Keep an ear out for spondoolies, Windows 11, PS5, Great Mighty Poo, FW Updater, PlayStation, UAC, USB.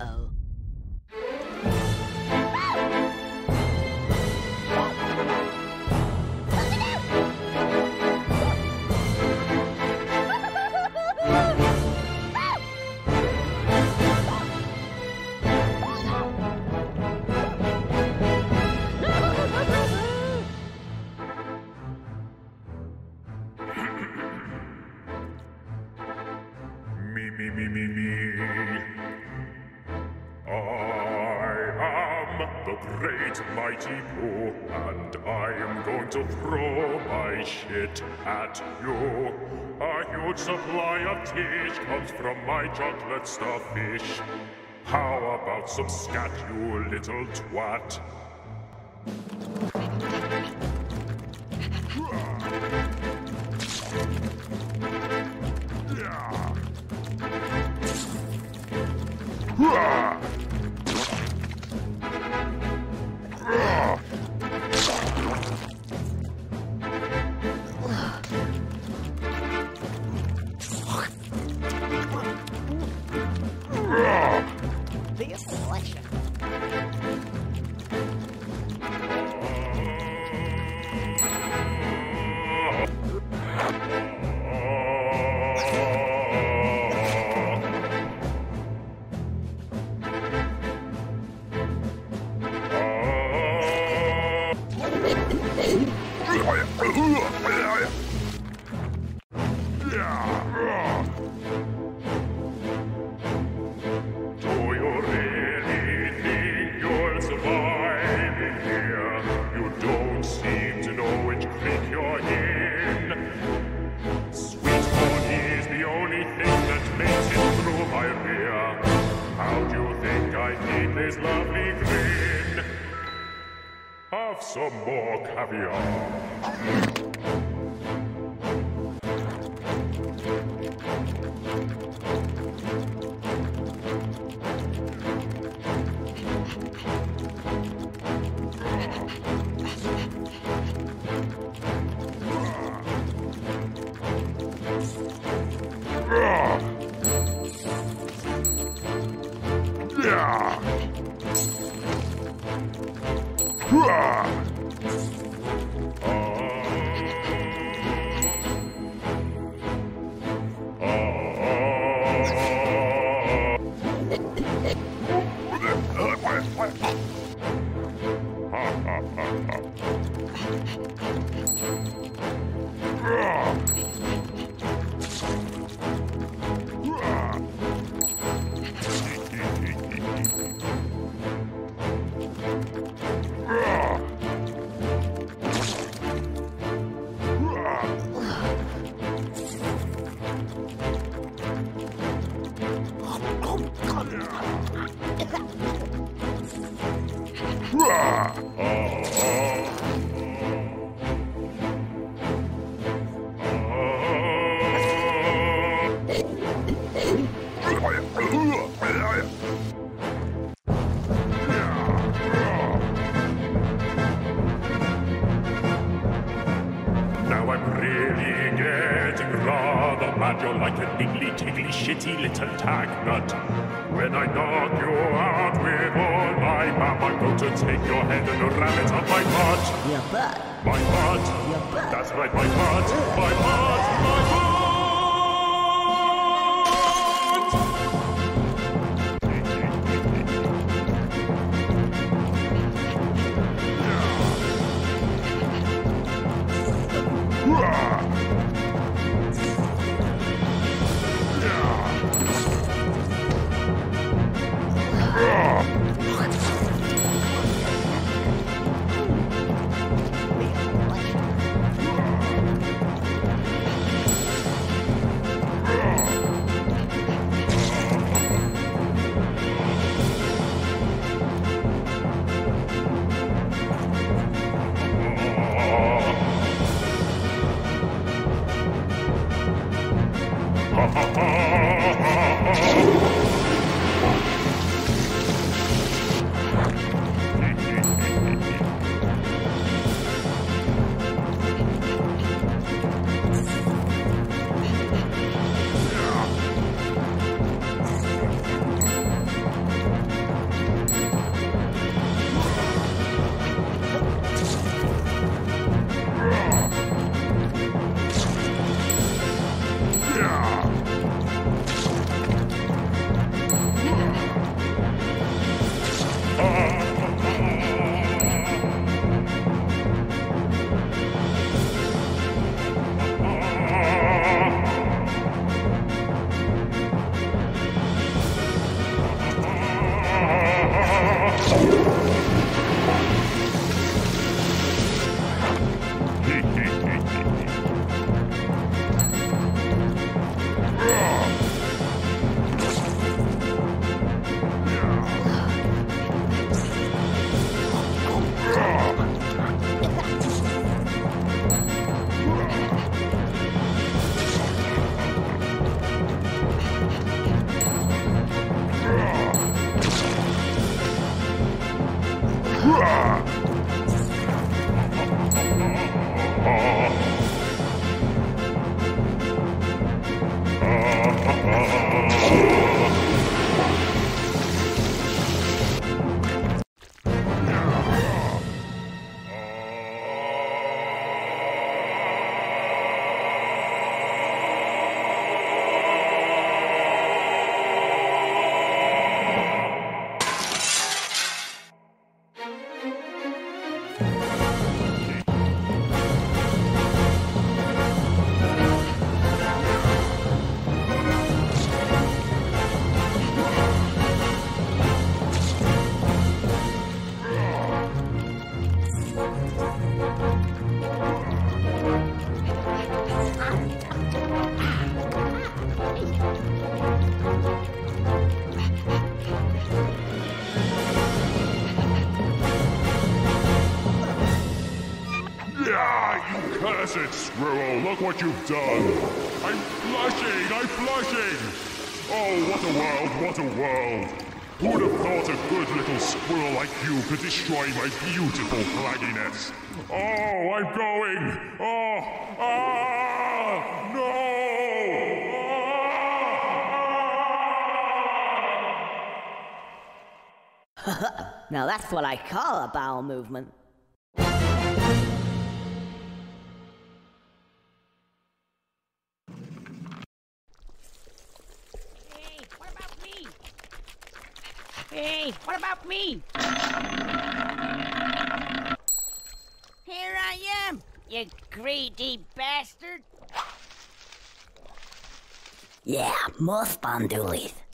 Uh-oh. The Great Mighty Poo, and I am going to throw my shit at you. A huge supply of tish comes from my chocolate starfish. How about some scat, you little twat? Have some more caviar. Now I'm really getting rather mad. You're like a niggly, tiggly, shitty little tag nut. When I knock you out with all my mouth, I'm going to take your head and ram it up my butt. Your butt. My butt. Your butt. That's right, my butt. My butt. My butt. That's it, Squirrel. Look what you've done. I'm flushing. I'm flushing. Oh, what a world. What a world. Who'd have thought a good little squirrel like you could destroy my beautiful flagginess? Oh, I'm going. Oh, ah, no. Now that's what I call a bowel movement. Hey, what about me? Hey, what about me? Here I am, you greedy bastard. Yeah, more spondoolies.